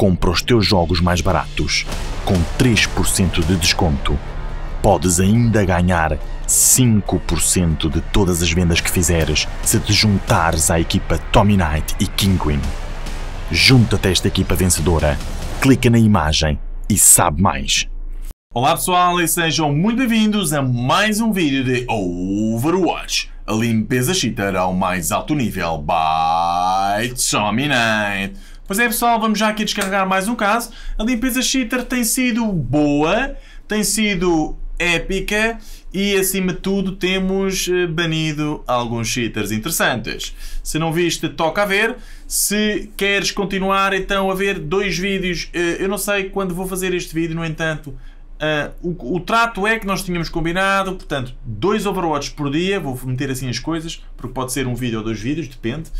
compra os teus jogos mais baratos com 3% de desconto. Podes ainda ganhar 5% de todas as vendas que fizeres se te juntares à equipa Tommy Knight e King Queen. Junta-te a esta equipa vencedora, clica na imagem e sabe mais. Olá pessoal e sejam muito bem-vindos a mais um vídeo de Overwatch. A limpeza cheater ao mais alto nível by Tommy Knight. Pois é pessoal, vamos já aqui descarregar mais um caso. A limpeza cheater tem sido boa, tem sido épica e acima de tudo temos banido alguns cheaters interessantes. Se não viste, toca a ver. Se queres continuar então a ver dois vídeos, eu não sei quando vou fazer este vídeo, no entanto o trato é que nós tínhamos combinado, portanto, 2 Overwatch por dia, vou meter assim as coisas, porque pode ser um vídeo ou 2 vídeos, depende.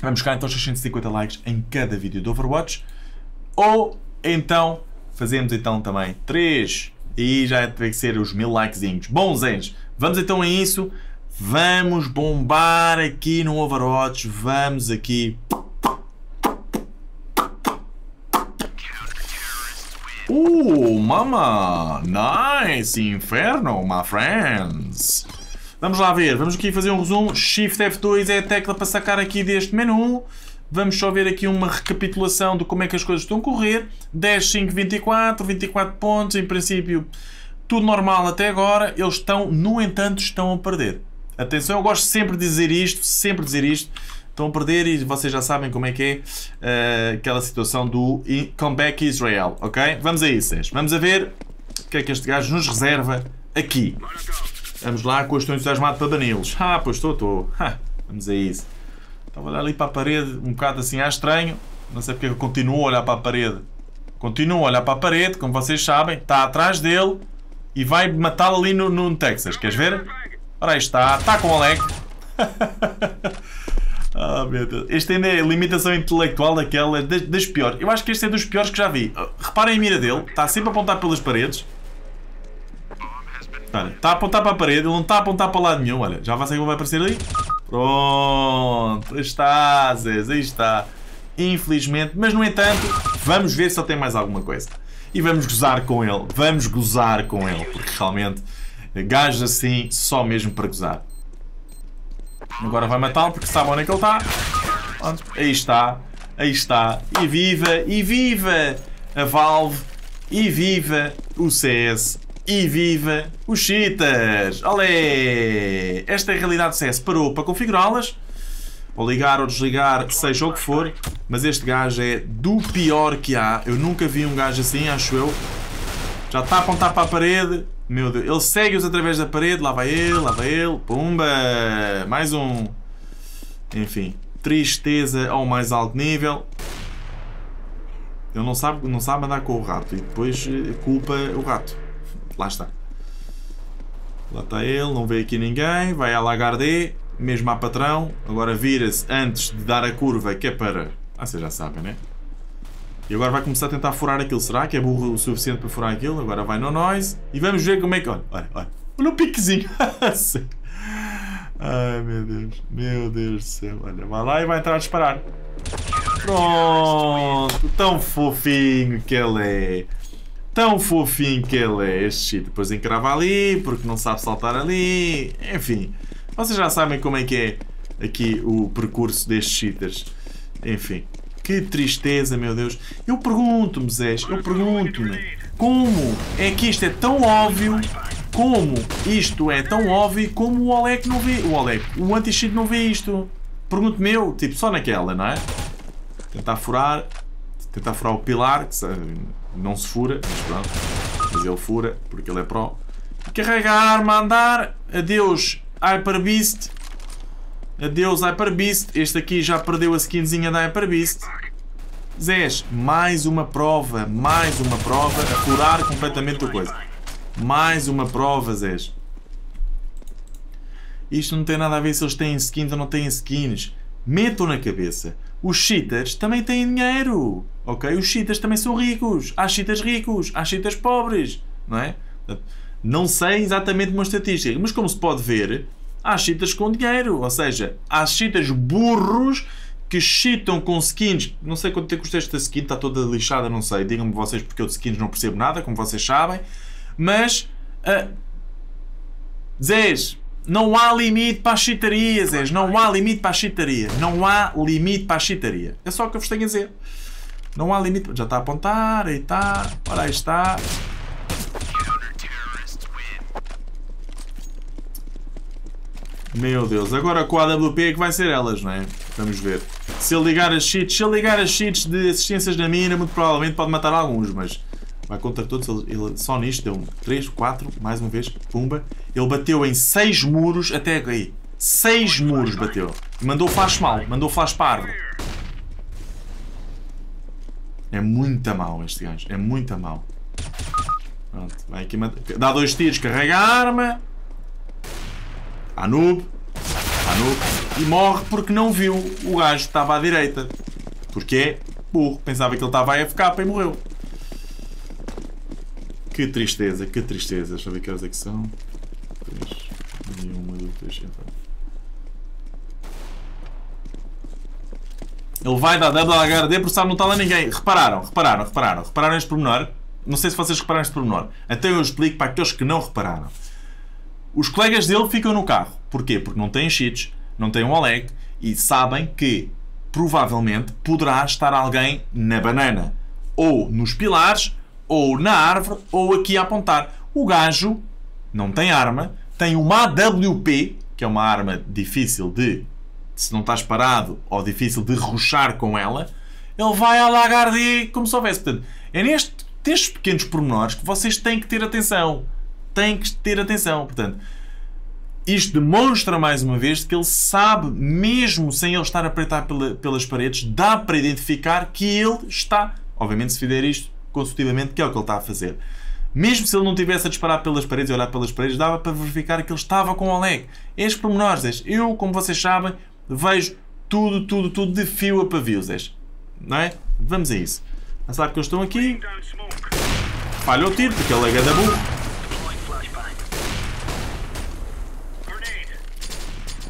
Vamos buscar então 650 likes em cada vídeo do Overwatch, ou então fazemos então também 3 e já tem que ser os 1000 likezinhos. Bom, Zenj, vamos então a isso, vamos bombar aqui no Overwatch, vamos aqui. Mama! Nice! Inferno, my friends! Vamos lá ver, vamos aqui fazer um resumo. Shift F2 é a tecla para sacar aqui deste menu. Vamos só ver aqui uma recapitulação de como é que as coisas estão a correr. 10, 5, 24, 24 pontos, em princípio tudo normal até agora. Eles estão, no entanto, estão a perder. Atenção, eu gosto sempre de dizer isto, sempre dizer isto. Estão a perder e vocês já sabem como é que é aquela situação do comeback Israel, ok? Vamos a isso, vamos a ver o que é que este gajo nos reserva aqui. Vamos lá, que eu estou entusiasmado para banilos. Ah, pois estou. Vamos a isso. Estava a olhar ali para a parede, um bocado assim, estranho. Não sei porque eu continuo a olhar para a parede. Continuo a olhar para a parede, como vocês sabem. Está atrás dele e vai matá-lo ali no Texas. Queres ver? Ora aí está. Está com o Aleco. Oh, meu Deus. Este ainda é a limitação intelectual daquela das piores. Eu acho que este é dos piores que já vi. Reparem a mira dele, está sempre a apontar pelas paredes. Olha, está a apontar para a parede, ele não está a apontar para lado nenhum. Olha, já vai saber como vai aparecer ali. Pronto, está, Zez, aí está. Infelizmente, mas no entanto, vamos ver se ele tem mais alguma coisa. E vamos gozar com ele, vamos gozar com ele, porque realmente gajos assim só mesmo para gozar. Agora vai matá-lo porque sabe onde é que ele está. Aí está, aí está. E viva a Valve, e viva o CS, e viva os cheaters. Olé! Esta é a realidade do CS. Parou para configurá-las, ou ligar ou desligar, seja o que for. Mas este gajo é do pior que há. Eu nunca vi um gajo assim, acho eu. Já está a apontar para a parede. Meu Deus, ele segue-os através da parede, lá vai ele, pumba! Mais um. Enfim, tristeza ao mais alto nível. Ele não sabe andar com o rato e depois culpa o rato. Lá está. Lá está ele, não vê aqui ninguém, vai à Lagarde, mesmo à patrão. Agora vira-se antes de dar a curva, que é para... Ah, vocês já sabem, né? E agora vai começar a tentar furar aquilo. Será que é burro o suficiente para furar aquilo? Agora vai no noise. E vamos ver como é que... Olha, olha, olha. Olha o piquezinho. Ai, meu Deus. Meu Deus do céu. Olha, vai lá e vai entrar a disparar. Pronto. Tão fofinho que ele é. Tão fofinho que ele é. Este cheat depois encrava ali, porque não sabe saltar ali. Enfim. Vocês já sabem como é que é aqui o percurso destes cheaters. Enfim. Que tristeza, meu Deus. Eu pergunto-me, Zé, eu pergunto-me como é que isto é tão óbvio, como isto é tão óbvio, como o Oleg não vê, o Oleg, o anti-cheat não vê isto. Pergunto-me eu, tipo, só naquela, não é? Tentar furar o pilar, que não se fura, mas pronto, mas ele fura, porque ele é pró. Carrega a arma a andar, adeus Hyper Beast. Adeus Hyper Beast, este aqui já perdeu a skinzinha da Hyper Beast. Zés, mais uma prova a curar completamente a coisa. Mais uma prova, Zés. Isto não tem nada a ver se eles têm skins ou não têm skins. Metam na cabeça. Os cheaters também têm dinheiro, ok? Os cheaters também são ricos. Há cheaters ricos, há cheaters pobres, não é? Não sei exatamente uma estatística, mas como se pode ver... Há cheaters com dinheiro, ou seja, há cheaters burros que cheatam com skins. Não sei quanto é que custa esta skin, está toda lixada, não sei. Digam-me vocês, porque eu de skins não percebo nada, como vocês sabem. Mas, Zez, não há limite para a cheataria, Zez. Não há limite para a cheataria. Não há limite para a cheataria. É só o que eu vos tenho a dizer. Não há limite. Já está a apontar, aí está. Ora, aí está. Meu Deus, agora com a AWP é que vai ser elas, não é? Vamos ver. Se ele ligar as cheats, se ele ligar as cheats de assistências na mina, muito provavelmente pode matar alguns, mas vai contra todos. Ele só nisto deu 3, 4, mais uma vez, pumba. Ele bateu em 6 muros até aí. 6 muros bateu. Mandou flash mal, mandou flash para a árvore. É muito mau este gajo, é muito mau. Pronto, vai aqui matar. Dá 2 tiros, carrega a arma. A noob, e morre porque não viu o gajo que estava à direita, porque é burro, pensava que ele estava a FK e morreu. Que tristeza, que tristeza. Deixa eu ver que horas é que são. 3, 1, 2, 3, 4. Ele vai dar W à Lagarde porque sabe, não está lá ninguém. Repararam este pormenor? Não sei se vocês repararam este pormenor, até eu explico para aqueles que não repararam. Os colegas dele ficam no carro. Porquê? Porque não têm cheats, não têm um Oleg e sabem que provavelmente poderá estar alguém na banana, ou nos pilares, ou na árvore, ou aqui a apontar. O gajo não tem arma, tem uma AWP, que é uma arma difícil de, se não estás parado, ou difícil de rushar com ela. Ele vai à Lagarde como se houvesse. Portanto, é nestes pequenos pormenores que vocês têm que ter atenção. Tem que ter atenção, portanto, isto demonstra mais uma vez que ele sabe, mesmo sem ele estar a apertar pelas paredes, dá para identificar que ele está, obviamente se fizer isto consecutivamente, que é o que ele está a fazer. Mesmo se ele não tivesse a disparar pelas paredes e olhar pelas paredes, dava para verificar que ele estava com o Oleg. Estes pormenores, eu, como vocês sabem, vejo tudo de fio a pavio, não é? Vamos a isso. Já sabe que eu estou aqui, falha o tiro, porque ele é gadabu.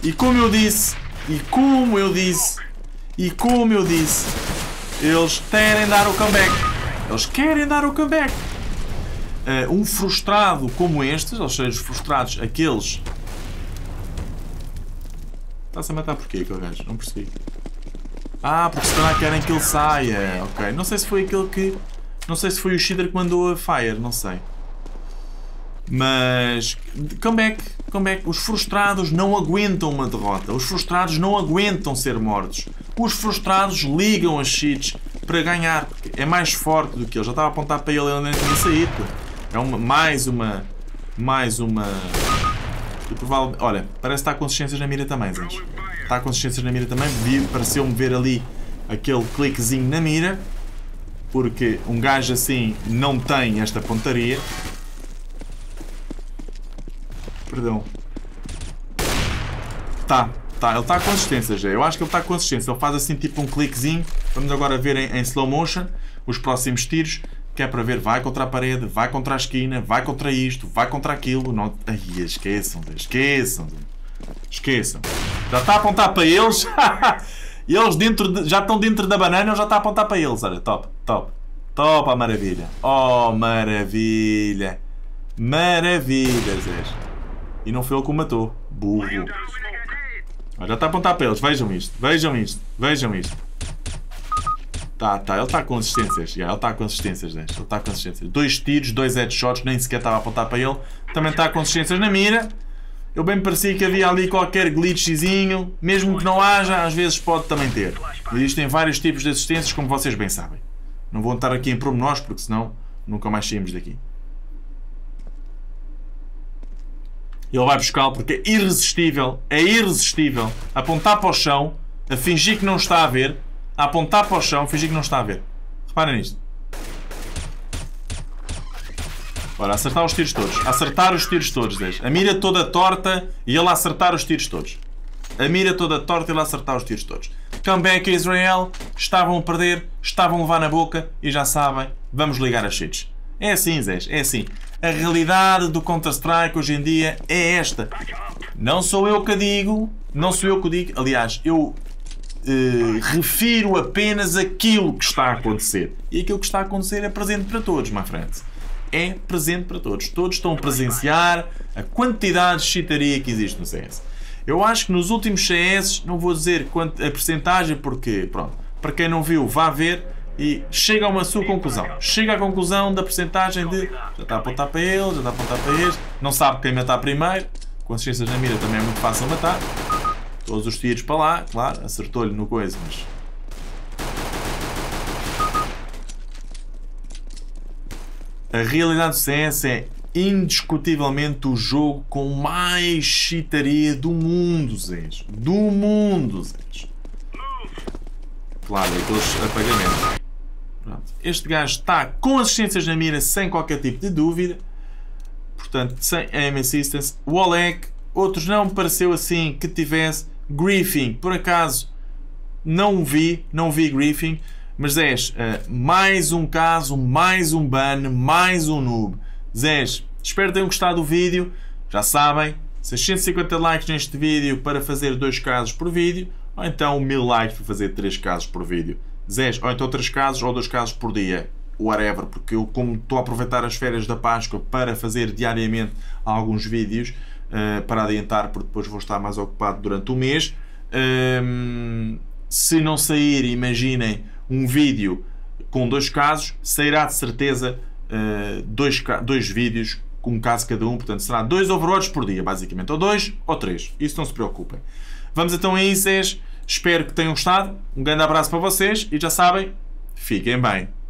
E como eu disse, eles querem dar o comeback. Eles querem dar o comeback. Um frustrado como estes, ou seja, os frustrados, aqueles... Está-se a matar porquê, que o gajo? Não percebi. Ah, porque se calhar querem que ele saia. Ok, não sei se foi aquele que... Não sei se foi o Shider que mandou a Fire, não sei. Mas, comeback, os frustrados não aguentam uma derrota, os frustrados não aguentam ser mortos, os frustrados ligam as cheats para ganhar, porque é mais forte do que ele. Já estava a apontar para ele, ele nem tinha saído. É mais uma... E provavelmente, olha, parece que está com consistências na mira também, gente. Está com consistências na mira também, pareceu-me ver ali aquele cliquezinho na mira, porque um gajo assim não tem esta pontaria. Perdão. Ele está com consistência já. Eu acho que ele está com consistência. Ele faz assim tipo um cliquezinho. Vamos agora ver em slow motion os próximos tiros. Que é para ver, vai contra a parede, vai contra a esquina, vai contra isto, vai contra aquilo. Não... Ai, esqueçam. Já está a apontar para eles. Eles já estão dentro da banana, ele já está a apontar para eles. Olha, top a maravilha. Oh, maravilha, Zé. E não foi ele que o matou. Burro. Já está a apontar para eles. Vejam isto. Ele está com consistências. Ele está com consistências, gente. Ele está com consistências. 2 tiros, 2 headshots. Nem sequer estava a apontar para ele. Também está com consistências na mira. Eu bem me parecia que havia ali qualquer glitchzinho. Mesmo que não haja, às vezes pode também ter. Existem vários tipos de assistências, como vocês bem sabem. Não vou estar aqui em pormenores, porque senão nunca mais saímos daqui. Ele vai buscá-lo porque é irresistível apontar para o chão, a fingir que não está a ver, a apontar para o chão, a fingir que não está a ver. Reparem nisto. Ora, acertar os tiros todos, deixa. A mira toda torta e ele acertar os tiros todos. Comeback a Israel, estavam a perder, estavam a levar na boca e já sabem, vamos ligar as cheats. É assim, Zé, é assim. A realidade do Counter-Strike hoje em dia é esta. Não sou eu que digo. Aliás, eu refiro apenas aquilo que está a acontecer. E aquilo que está a acontecer é presente para todos, my friends. É presente para todos. Todos estão a presenciar a quantidade de chitaria que existe no CS. Eu acho que nos últimos CS, não vou dizer a percentagem, porque, pronto, para quem não viu, vá ver e chega a uma sua conclusão. Chega à conclusão da percentagem de já está a apontar para ele, já está a apontar para este, não sabe quem matar primeiro, com assistências na mira também é muito fácil matar. Todos os tiros para lá, claro, acertou-lhe no coisa, mas... A realidade do CS é indiscutivelmente o jogo com mais cheataria do mundo, Zenj. Do mundo, Zenj. Claro, aqueles apagamentos. Pronto. Este gajo está com assistências na mira sem qualquer tipo de dúvida. Portanto, sem aim assistance. O Oleg, outros não me pareceu assim que tivesse. Griefing, por acaso, não vi Griefing. Mas Zenj, mais um caso, mais um ban, mais um noob. Zenj, espero que tenham gostado do vídeo. Já sabem, 650 likes neste vídeo para fazer 2 casos por vídeo, ou então 1000 likes para fazer 3 casos por vídeo. Zenj, ou então 3 casos ou 2 casos por dia, whatever, porque eu, como estou a aproveitar as férias da Páscoa para fazer diariamente alguns vídeos, para adiantar, porque depois vou estar mais ocupado durante o mês. Se não sair, imaginem, um vídeo com 2 casos, sairá de certeza 2 vídeos com um caso cada um, portanto será 2 Overwatch por dia, basicamente, ou 2 ou 3, isso não se preocupem. Vamos então a isso, espero que tenham gostado, um grande abraço para vocês e já sabem, fiquem bem.